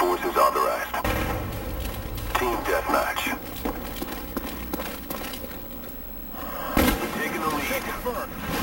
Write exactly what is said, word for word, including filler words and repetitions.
forces authorized. Team deathmatch. We've taken the lead.